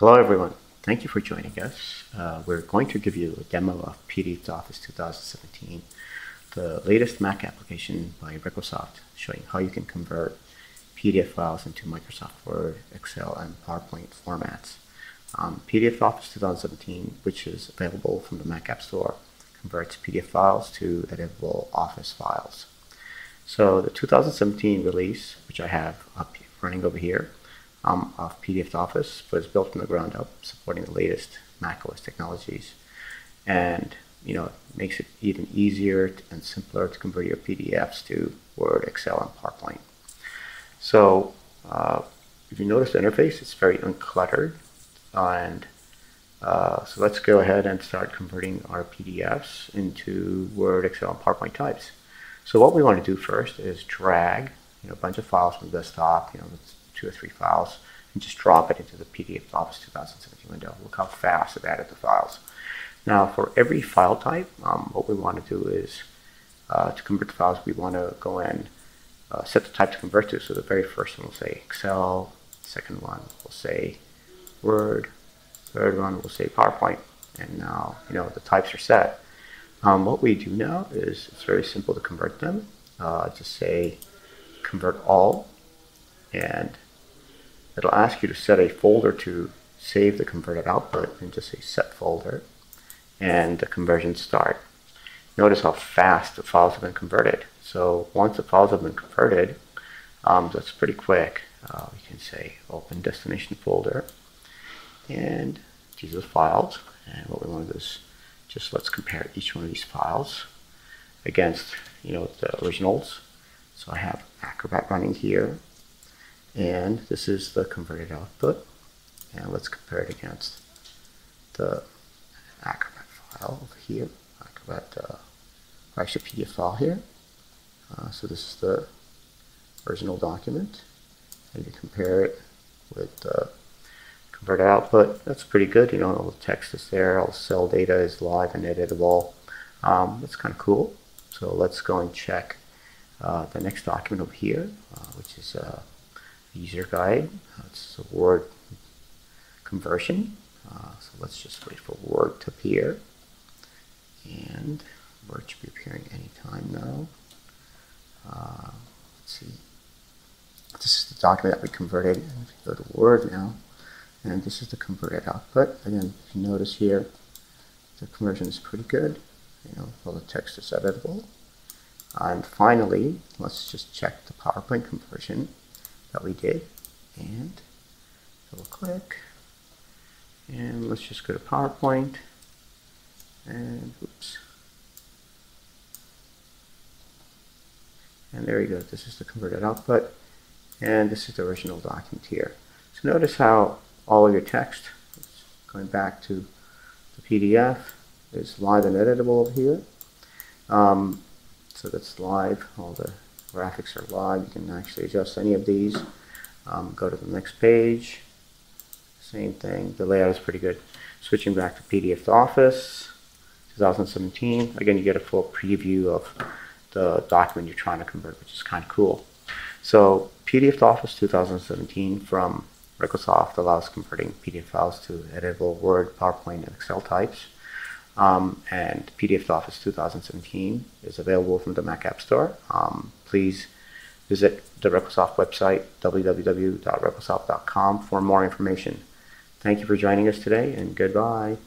Hello everyone, thank you for joining us. We're going to give you a demo of PDF2Office 2017, the latest Mac application by Recosoft, showing how you can convert PDF files into Microsoft Word, Excel, and PowerPoint formats. PDF2Office 2017, which is available from the Mac App Store, converts PDF files to editable Office files. So the 2017 release, which I have up running over here, of PDF2Office, but it's built from the ground up, supporting the latest macOS technologies, and it makes it even easier and simpler to convert your PDFs to Word, Excel, and PowerPoint. So if you notice the interface, it's very uncluttered, and so let's go ahead and start converting our PDFs into Word, Excel, and PowerPoint types. So what we want to do first is drag a bunch of files from the desktop, two or three files, and just drop it into the PDF2Office 2017 window. Look how fast it added the files. Now, for every file type, what we want to do is to convert the files, we want to go and set the type to convert to. So the very first one will say Excel, second one will say Word, third one will say PowerPoint, and now the types are set. What we do now is it's very simple to convert them. Just say convert all, and it'll ask you to set a folder to save the converted output, and just say set folder, and the conversion start. Notice how fast the files have been converted. So once the files have been converted, that's pretty quick. We can say open destination folder, and these are the files. And what we want to do is just let's compare each one of these files against the originals. So I have Acrobat running here, and this is the converted output, and let's compare it against the Acrobat file over here, actually PDF file here. So this is the original document, and you compare it with the converted output. That's pretty good. All the text is there, all the cell data is live and editable. That's kind of cool. So let's go and check the next document over here, which is user guide. It's a Word conversion. So let's just wait for Word to appear, and Word should be appearing anytime now. Let's see. This is the document that we converted. And if you go to Word now, and this is the converted output. Again, if you notice here, the conversion is pretty good. All the text is editable. And finally, let's just check the PowerPoint conversion that we did, and double click, and let's just go to PowerPoint, and oops, and there you go. This is the converted output, and this is the original document here. So notice how all of your text, going back to the PDF, is live and editable over here. So that's live. All the graphics are live. You can actually adjust any of these. Go to the next page. Same thing. The layout is pretty good. Switching back to PDF2Office 2017. Again, you get a full preview of the document you're trying to convert, which is kind of cool. So PDF2Office 2017 from Recosoft allows converting PDF files to editable Word, PowerPoint, and Excel types. And PDF2Office 2017 is available from the Mac App Store. Please visit the Recosoft website, www.recosoft.com, for more information. Thank you for joining us today, and goodbye.